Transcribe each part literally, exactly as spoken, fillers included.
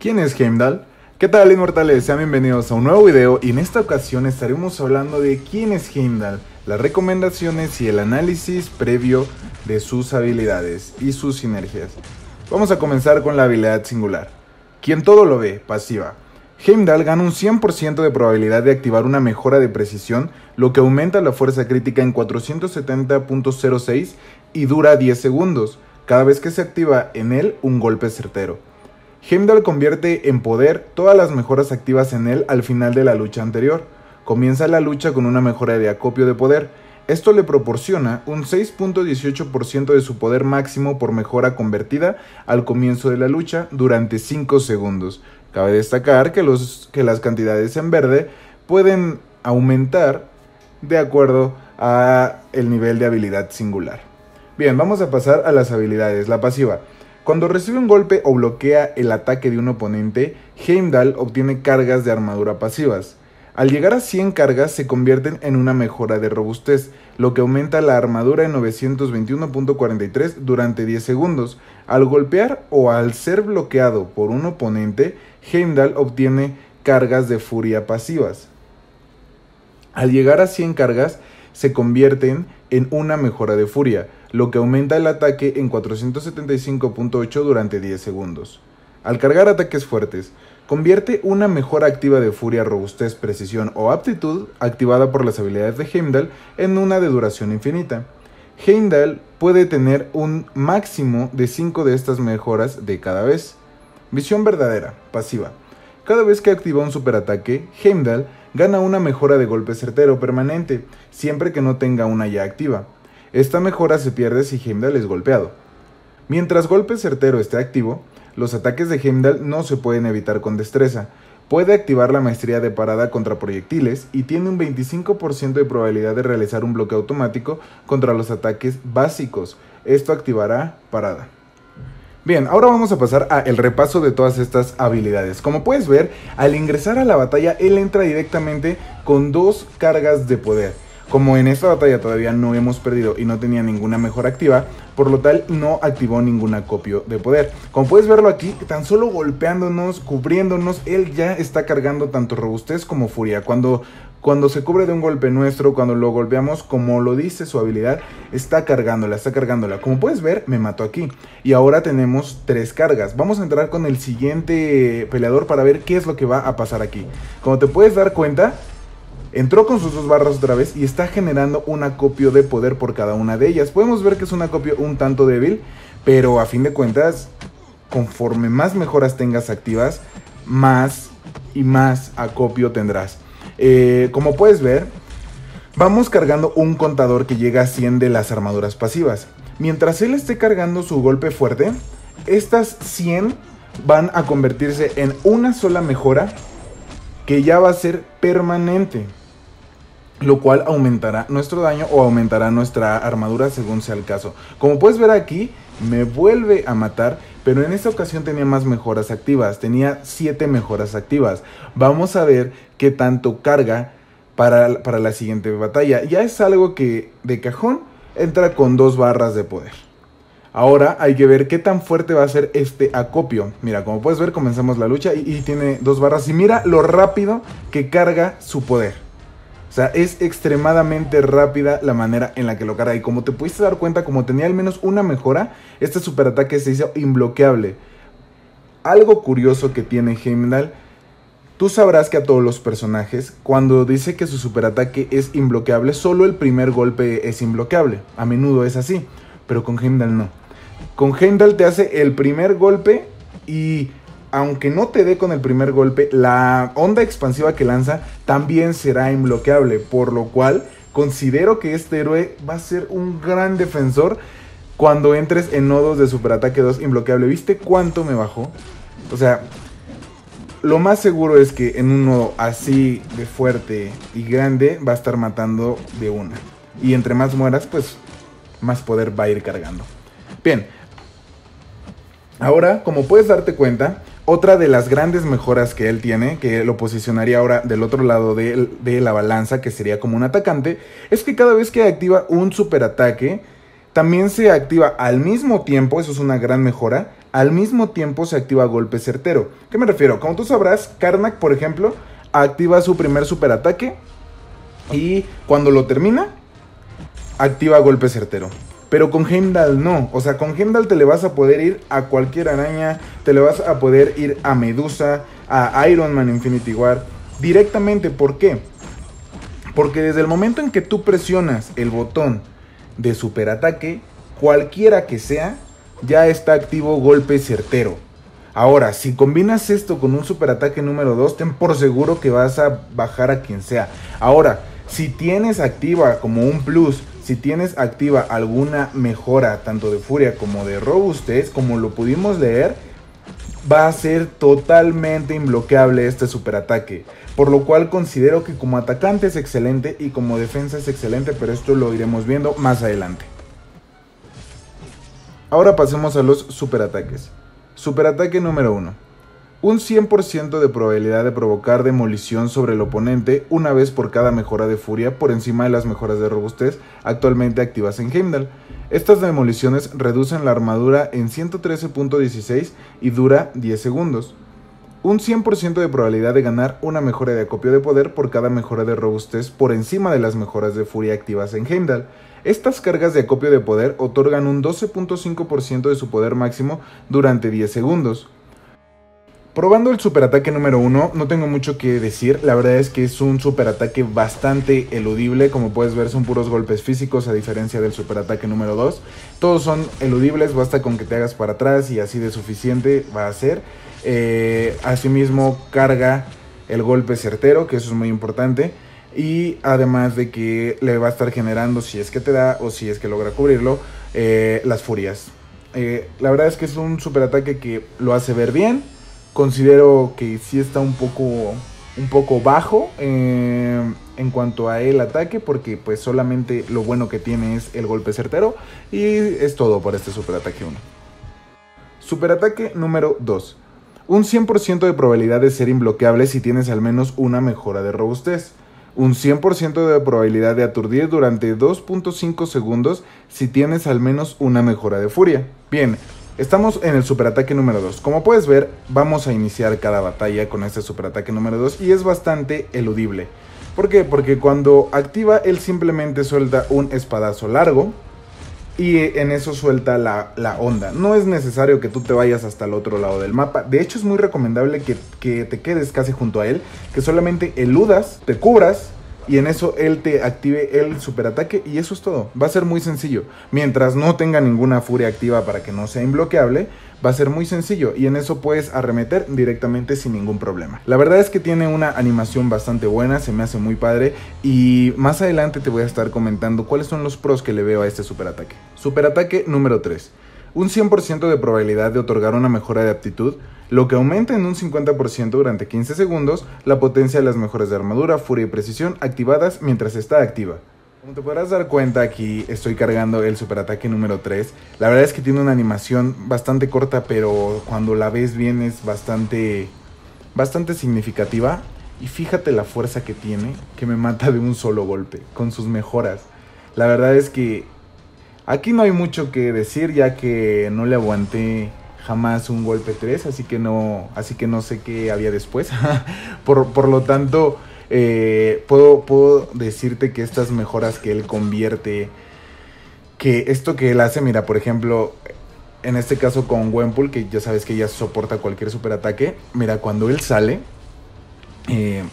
¿Quién es Heimdall? ¿Qué tal, inmortales? Sean bienvenidos a un nuevo video y en esta ocasión estaremos hablando de quién es Heimdall, las recomendaciones y el análisis previo de sus habilidades y sus sinergias. Vamos a comenzar con la habilidad singular. Quien todo lo ve, pasiva. Heimdall gana un cien por ciento de probabilidad de activar una mejora de precisión, lo que aumenta la fuerza crítica en cuatrocientos setenta punto cero seis y dura diez segundos, cada vez que se activa en él un golpe certero. Heimdall convierte en poder todas las mejoras activas en él al final de la lucha anterior. Comienza la lucha con una mejora de acopio de poder. Esto le proporciona un seis punto dieciocho por ciento de su poder máximo por mejora convertida al comienzo de la lucha durante cinco segundos. Cabe destacar que, los, que las cantidades en verde pueden aumentar de acuerdo al nivel de habilidad singular. Bien, vamos a pasar a las habilidades. La pasiva. Cuando recibe un golpe o bloquea el ataque de un oponente, Heimdall obtiene cargas de armadura pasivas. Al llegar a cien cargas se convierten en una mejora de robustez, lo que aumenta la armadura en novecientos veintiuno punto cuarenta y tres durante diez segundos. Al golpear o al ser bloqueado por un oponente, Heimdall obtiene cargas de furia pasivas. Al llegar a cien cargas se convierten en una mejora de furia, lo que aumenta el ataque en cuatrocientos setenta y cinco punto ocho durante diez segundos. Al cargar ataques fuertes, convierte una mejora activa de furia, robustez, precisión o aptitud activada por las habilidades de Heimdall en una de duración infinita. Heimdall puede tener un máximo de cinco de estas mejoras de cada vez. Visión verdadera, pasiva. Cada vez que activa un superataque, Heimdall gana una mejora de golpe certero permanente, siempre que no tenga una ya activa. Esta mejora se pierde si Heimdall es golpeado. Mientras golpe certero esté activo, los ataques de Heimdall no se pueden evitar con destreza. Puede activar la maestría de parada contra proyectiles y tiene un veinticinco por ciento de probabilidad de realizar un bloqueo automático contra los ataques básicos. Esto activará parada. Bien, ahora vamos a pasar al repaso de todas estas habilidades. Como puedes ver, al ingresar a la batalla, él entra directamente con dos cargas de poder. Como en esta batalla todavía no hemos perdido y no tenía ninguna mejora activa, por lo tal no activó ningún acopio de poder. Como puedes verlo aquí, tan solo golpeándonos, cubriéndonos, él ya está cargando tanto robustez como furia. Cuando, cuando se cubre de un golpe nuestro, cuando lo golpeamos, como lo dice su habilidad, está cargándola, está cargándola. Como puedes ver, me mató aquí. Y ahora tenemos tres cargas. Vamos a entrar con el siguiente peleador para ver qué es lo que va a pasar aquí. Como te puedes dar cuenta, entró con sus dos barras otra vez y está generando un acopio de poder por cada una de ellas. Podemos ver que es un acopio un tanto débil, pero a fin de cuentas, conforme más mejoras tengas activas, más y más acopio tendrás. Eh, como puedes ver, vamos cargando un contador que llega a cien de las armaduras pasivas. Mientras él esté cargando su golpe fuerte, estas cien van a convertirse en una sola mejora que ya va a ser permanente, lo cual aumentará nuestro daño o aumentará nuestra armadura según sea el caso. Como puedes ver aquí, me vuelve a matar, pero en esta ocasión tenía más mejoras activas, tenía siete mejoras activas. Vamos a ver qué tanto carga para, para la siguiente batalla. Ya es algo que de cajón entra con dos barras de poder. Ahora hay que ver qué tan fuerte va a ser este acopio. Mira, como puedes ver, comenzamos la lucha y, y tiene dos barras. Y mira lo rápido que carga su poder. O sea, es extremadamente rápida la manera en la que lo carga. Y como te pudiste dar cuenta, como tenía al menos una mejora, este superataque se hizo imbloqueable. Algo curioso que tiene Heimdall. Tú sabrás que a todos los personajes, cuando dice que su superataque es imbloqueable, solo el primer golpe es imbloqueable. A menudo es así. Pero con Heimdall no. Con Heimdall te hace el primer golpe y aunque no te dé con el primer golpe, la onda expansiva que lanza también será imbloqueable, por lo cual considero que este héroe va a ser un gran defensor cuando entres en nodos de superataque dos imbloqueable. ¿Viste cuánto me bajó? O sea, lo más seguro es que en un nodo así de fuerte y grande va a estar matando de una. Y entre más mueras, pues más poder va a ir cargando. Bien, ahora como puedes darte cuenta, otra de las grandes mejoras que él tiene, que lo posicionaría ahora del otro lado de, de la balanza, que sería como un atacante, es que cada vez que activa un superataque, también se activa al mismo tiempo, eso es una gran mejora, al mismo tiempo se activa golpe certero. ¿Qué me refiero? Como tú sabrás, Karnak, por ejemplo, activa su primer superataque y cuando lo termina, activa golpe certero. Pero con Heimdall no, o sea, con Heimdall te le vas a poder ir a cualquier araña, te le vas a poder ir a Medusa, a Iron Man Infinity War, directamente. ¿Por qué? Porque desde el momento en que tú presionas el botón de superataque, cualquiera que sea, ya está activo golpe certero. Ahora, si combinas esto con un superataque número dos, ten por seguro que vas a bajar a quien sea. Ahora, si tienes activa como un plus, si tienes activa alguna mejora tanto de furia como de robustez, como lo pudimos leer, va a ser totalmente inbloqueable este superataque. Por lo cual considero que como atacante es excelente y como defensa es excelente, pero esto lo iremos viendo más adelante. Ahora pasemos a los superataques. Superataque número uno. Un cien por ciento de probabilidad de provocar demolición sobre el oponente una vez por cada mejora de furia por encima de las mejoras de robustez actualmente activas en Heimdall. Estas demoliciones reducen la armadura en ciento trece punto dieciséis y dura diez segundos. Un cien por ciento de probabilidad de ganar una mejora de acopio de poder por cada mejora de robustez por encima de las mejoras de furia activas en Heimdall. Estas cargas de acopio de poder otorgan un doce punto cinco por ciento de su poder máximo durante diez segundos. Probando el superataque número uno, no tengo mucho que decir, la verdad es que es un superataque bastante eludible, como puedes ver son puros golpes físicos a diferencia del superataque número dos, todos son eludibles, basta con que te hagas para atrás y así de suficiente va a ser. Eh, asimismo carga el golpe certero, que eso es muy importante, y además de que le va a estar generando, si es que te da o si es que logra cubrirlo, eh, las furias. Eh, la verdad es que es un superataque que lo hace ver bien. Considero que sí está un poco, un poco bajo eh, en cuanto a el ataque, porque pues solamente lo bueno que tiene es el golpe certero. Y es todo por este superataque uno. Superataque número dos. Un cien por ciento de probabilidad de ser imbloqueable si tienes al menos una mejora de robustez. Un cien por ciento de probabilidad de aturdir durante dos punto cinco segundos si tienes al menos una mejora de furia. Bien. Estamos en el superataque número dos. Como puedes ver, vamos a iniciar cada batalla con este superataque número dos y es bastante eludible. ¿Por qué? Porque cuando activa, él simplemente suelta un espadazo largo y en eso suelta la, la onda. No es necesario que tú te vayas hasta el otro lado del mapa. De hecho, es muy recomendable que, que te quedes casi junto a él, que solamente eludas, te cubras y en eso él te active el superataque y eso es todo. Va a ser muy sencillo. Mientras no tenga ninguna furia activa para que no sea imbloqueable, va a ser muy sencillo y en eso puedes arremeter directamente sin ningún problema. La verdad es que tiene una animación bastante buena, se me hace muy padre y más adelante te voy a estar comentando cuáles son los pros que le veo a este superataque. Superataque número tres. Un cien por ciento de probabilidad de otorgar una mejora de aptitud, lo que aumenta en un cincuenta por ciento durante quince segundos la potencia de las mejoras de armadura, furia y precisión activadas mientras está activa. Como te podrás dar cuenta, aquí estoy cargando el superataque número tres. La verdad es que tiene una animación bastante corta, pero cuando la ves bien es bastante, bastante significativa. Y fíjate la fuerza que tiene, que me mata de un solo golpe, con sus mejoras. La verdad es que aquí no hay mucho que decir, ya que no le aguanté jamás un golpe tres, así que no, así que no sé qué había después. por, por lo tanto, eh, puedo, puedo decirte que estas mejoras que él convierte, que esto que él hace, mira, por ejemplo, en este caso con Gwenpool, que ya sabes que ella soporta cualquier superataque, mira, cuando él sale, eh,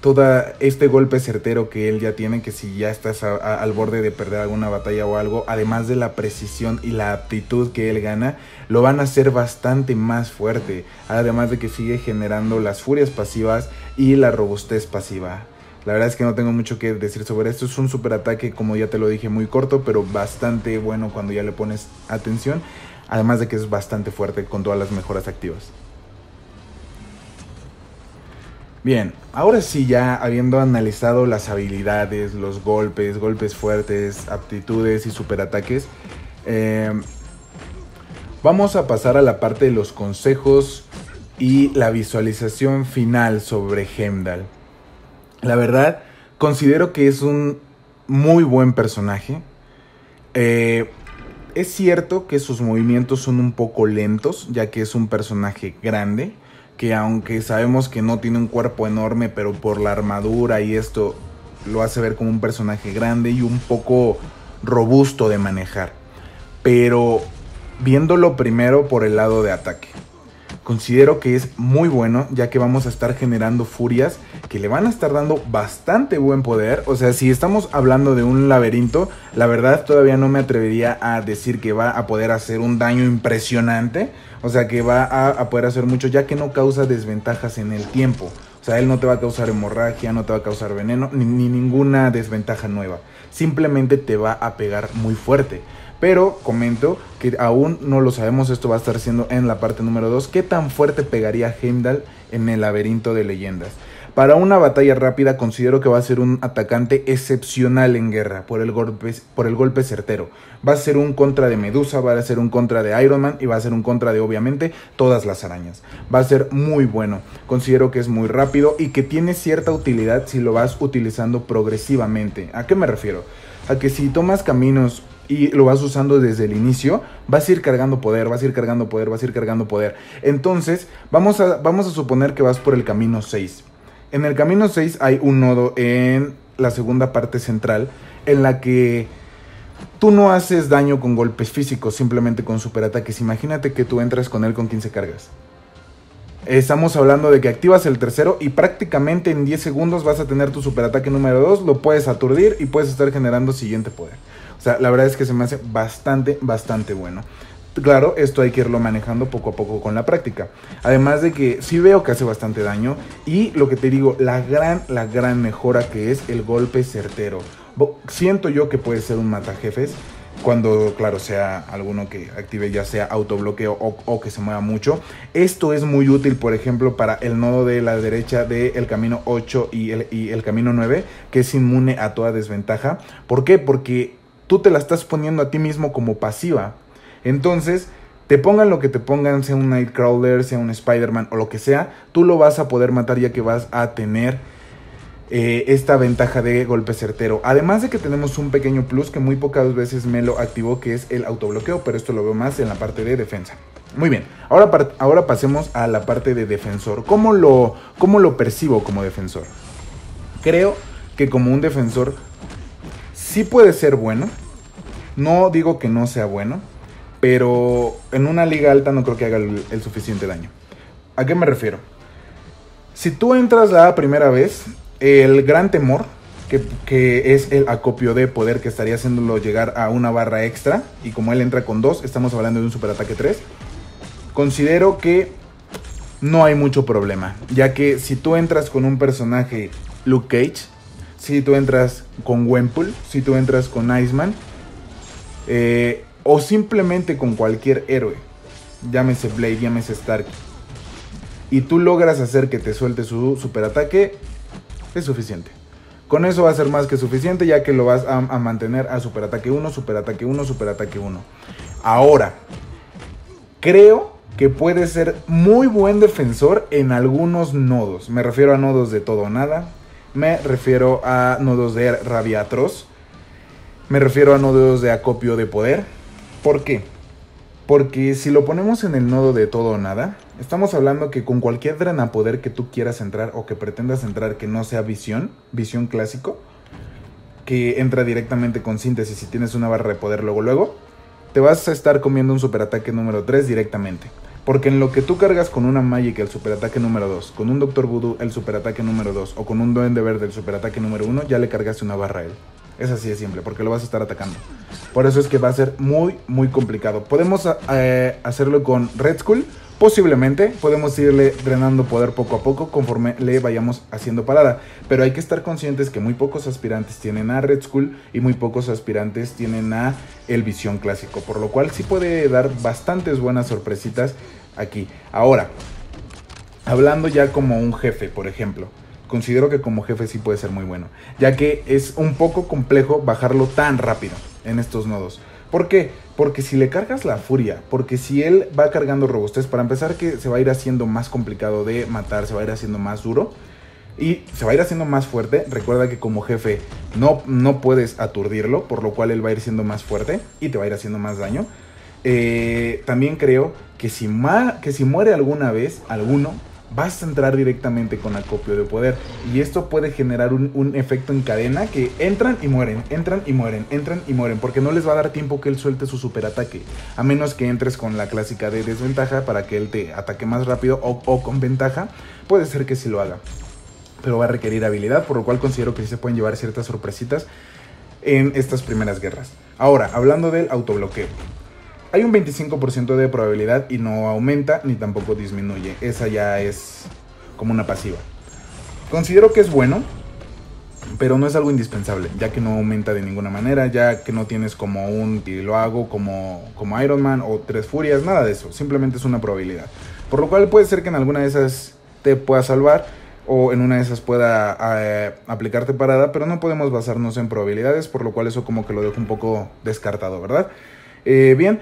todo este golpe certero que él ya tiene, que si ya estás a, a, al borde de perder alguna batalla o algo, además de la precisión y la aptitud que él gana, lo van a hacer bastante más fuerte, además de que sigue generando las furias pasivas y la robustez pasiva. La verdad es que no tengo mucho que decir sobre esto, es un superataque, como ya te lo dije, muy corto, pero bastante bueno cuando ya le pones atención, además de que es bastante fuerte con todas las mejoras activas. Bien, ahora sí, ya habiendo analizado las habilidades, los golpes, golpes fuertes, aptitudes y superataques, eh, vamos a pasar a la parte de los consejos y la visualización final sobre Heimdall. La verdad, considero que es un muy buen personaje. Eh, Es cierto que sus movimientos son un poco lentos, ya que es un personaje grande, que aunque sabemos que no tiene un cuerpo enorme, pero por la armadura y esto lo hace ver como un personaje grande y un poco robusto de manejar. Pero viéndolo primero por el lado de ataque, considero que es muy bueno, ya que vamos a estar generando furias que le van a estar dando bastante buen poder. O sea, si estamos hablando de un laberinto, la verdad todavía no me atrevería a decir que va a poder hacer un daño impresionante. O sea, que va a, a poder hacer mucho, ya que no causa desventajas en el tiempo. O sea, él no te va a causar hemorragia, no te va a causar veneno, ni, ni ninguna desventaja nueva. Simplemente te va a pegar muy fuerte. Pero comento que aún no lo sabemos, esto va a estar siendo en la parte número dos. ¿Qué tan fuerte pegaría Heimdall en el laberinto de leyendas? Para una batalla rápida considero que va a ser un atacante excepcional en guerra por el golpe, por el golpe certero. Va a ser un contra de Medusa, va a ser un contra de Iron Man y va a ser un contra de obviamente todas las arañas. Va a ser muy bueno, considero que es muy rápido y que tiene cierta utilidad si lo vas utilizando progresivamente. ¿A qué me refiero? A que si tomas caminos y lo vas usando desde el inicio, vas a ir cargando poder, vas a ir cargando poder, vas a ir cargando poder. Entonces, vamos a, vamos a suponer que vas por el camino seis. En el camino seis hay un nodo en la segunda parte central, en la que tú no haces daño con golpes físicos, simplemente con superataques. Imagínate que tú entras con él con quince cargas. Estamos hablando de que activas el tercero y prácticamente en diez segundos vas a tener tu superataque número dos, lo puedes aturdir y puedes estar generando siguiente poder. O sea, la verdad es que se me hace bastante, bastante bueno. Claro, esto hay que irlo manejando poco a poco con la práctica. Además de que sí veo que hace bastante daño y lo que te digo, la gran, la gran mejora que es el golpe certero. Siento yo que puede ser un matajefes cuando, claro, sea alguno que active ya sea autobloqueo o, o que se mueva mucho. Esto es muy útil, por ejemplo, para el nodo de la derecha del camino ocho y el, y el camino nueve, que es inmune a toda desventaja. ¿Por qué? Porque tú te la estás poniendo a ti mismo como pasiva. Entonces, te pongan lo que te pongan, sea un Nightcrawler, sea un Spider-Man o lo que sea, tú lo vas a poder matar ya que vas a tener eh, esta ventaja de golpe certero. Además de que tenemos un pequeño plus que muy pocas veces me lo activó, que es el autobloqueo, pero esto lo veo más en la parte de defensa. Muy bien, ahora, ahora pasemos a la parte de defensor. ¿Cómo lo, cómo lo percibo como defensor? Creo que como un defensor sí puede ser bueno, no digo que no sea bueno, pero en una liga alta no creo que haga el, el suficiente daño. ¿A qué me refiero? Si tú entras la primera vez, el gran temor, que, que es el acopio de poder que estaría haciéndolo llegar a una barra extra, y como él entra con dos, estamos hablando de un superataque tres, considero que no hay mucho problema, ya que si tú entras con un personaje Luke Cage, si tú entras con Gwenpool, si tú entras con Iceman, eh, o simplemente con cualquier héroe, llámese Blade, llámese Stark, y tú logras hacer que te suelte su superataque, es suficiente. Con eso va a ser más que suficiente, ya que lo vas a, a mantener a superataque uno, superataque uno, superataque uno. Ahora, creo que puede ser muy buen defensor en algunos nodos. Me refiero a nodos de todo o nada. Me refiero a nodos de rabia atroz. Me refiero a nodos de acopio de poder. ¿Por qué? Porque si lo ponemos en el nodo de todo o nada, estamos hablando que con cualquier drenapoder que tú quieras entrar o que pretendas entrar que no sea visión, visión clásico, que entra directamente con síntesis y tienes una barra de poder luego luego, te vas a estar comiendo un superataque número tres directamente. Porque en lo que tú cargas con una Magic el superataque número dos, con un Doctor Voodoo el superataque número dos o con un Duende Verde el superataque número uno, ya le cargaste una barra a él. Es así de simple, porque lo vas a estar atacando. Por eso es que va a ser muy, muy complicado. Podemos eh, hacerlo con Red Skull, posiblemente. Podemos irle drenando poder poco a poco conforme le vayamos haciendo parada. Pero hay que estar conscientes que muy pocos aspirantes tienen a Red Skull y muy pocos aspirantes tienen a el Visión Clásico. Por lo cual sí puede dar bastantes buenas sorpresitas aquí. Ahora, hablando ya como un jefe, por ejemplo, considero que como jefe sí puede ser muy bueno, ya que es un poco complejo bajarlo tan rápido en estos nodos. ¿Por qué? Porque si le cargas la furia, porque si él va cargando robustez, para empezar que se va a ir haciendo más complicado de matar, se va a ir haciendo más duro. y se va a ir haciendo más fuerte. Recuerda que como jefe no, no puedes aturdirlo, por lo cual él va a ir siendo más fuerte y te va a ir haciendo más daño. Eh, también creo que si, ma que si muere alguna vez alguno, vas a entrar directamente con acopio de poder, y esto puede generar un, un efecto en cadena, que entran y mueren, entran y mueren, entran y mueren, porque no les va a dar tiempo que él suelte su superataque, a menos que entres con la clásica de desventaja para que él te ataque más rápido, o, o con ventaja, puede ser que sí lo haga, pero va a requerir habilidad, por lo cual considero que sí se pueden llevar ciertas sorpresitas en estas primeras guerras. Ahora, hablando del autobloqueo, hay un veinticinco por ciento de probabilidad y no aumenta ni tampoco disminuye. Esa ya es como una pasiva. Considero que es bueno, pero no es algo indispensable, ya que no aumenta de ninguna manera, ya que no tienes como un y lo hago como, como Iron Man o tres furias, nada de eso. Simplemente es una probabilidad. Por lo cual puede ser que en alguna de esas te pueda salvar o en una de esas pueda eh, aplicarte parada, pero no podemos basarnos en probabilidades, por lo cual eso como que lo dejo un poco descartado, ¿verdad? Eh, bien,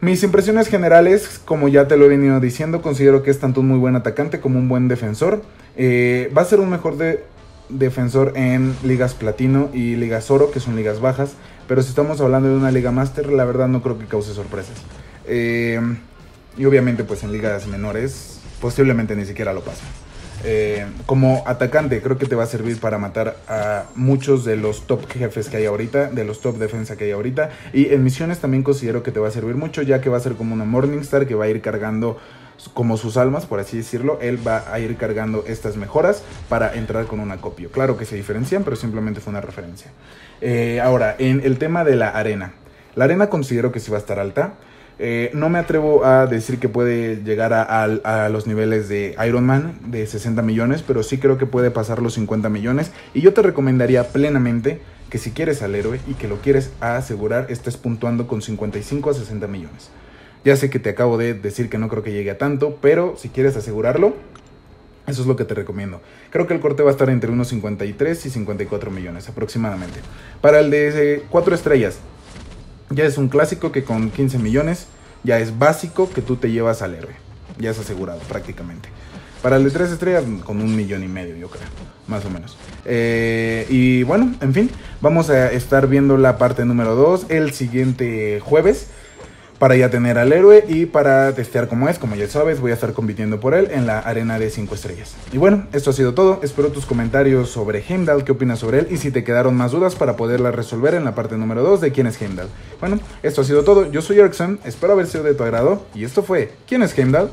mis impresiones generales, como ya te lo he venido diciendo, considero que es tanto un muy buen atacante como un buen defensor. Eh, va a ser un mejor de, defensor en ligas platino y ligas oro, que son ligas bajas, pero si estamos hablando de una liga máster, la verdad no creo que cause sorpresas. Eh, y obviamente pues en ligas menores posiblemente ni siquiera lo pasa. Eh, como atacante creo que te va a servir para matar a muchos de los top jefes que hay ahorita, de los top defensa que hay ahorita, y en misiones también considero que te va a servir mucho, ya que va a ser como una Morningstar que va a ir cargando como sus almas, por así decirlo. Él va a ir cargando estas mejoras para entrar con un acopio. Claro que se diferencian, pero simplemente fue una referencia. eh, Ahora, en el tema de la arena, la arena considero que sí va a estar alta. Eh, no me atrevo a decir que puede llegar a, a, a los niveles de Iron Man de sesenta millones, pero sí creo que puede pasar los cincuenta millones, y yo te recomendaría plenamente que si quieres al héroe y que lo quieres asegurar, estés puntuando con cincuenta y cinco a sesenta millones. Ya sé que te acabo de decir que no creo que llegue a tanto, pero si quieres asegurarlo, eso es lo que te recomiendo. Creo que el corte va a estar entre unos cincuenta y tres y cincuenta y cuatro millones aproximadamente. Para el de cuatro estrellas, ya es un clásico que con quince millones ya es básico que tú te llevas al héroe. Ya es asegurado prácticamente. Para el de tres estrellas con un millón y medio, yo creo, más o menos. Eh, y bueno, en fin, vamos a estar viendo la parte número dos el siguiente jueves, para ya tener al héroe y para testear cómo es. Como ya sabes, voy a estar compitiendo por él en la arena de cinco estrellas. Y bueno, esto ha sido todo. Espero tus comentarios sobre Heimdall, qué opinas sobre él, y si te quedaron más dudas para poderlas resolver en la parte número dos de quién es Heimdall. Bueno, esto ha sido todo. Yo soy Jackson, espero haber sido de tu agrado, y esto fue ¿Quién es Heimdall?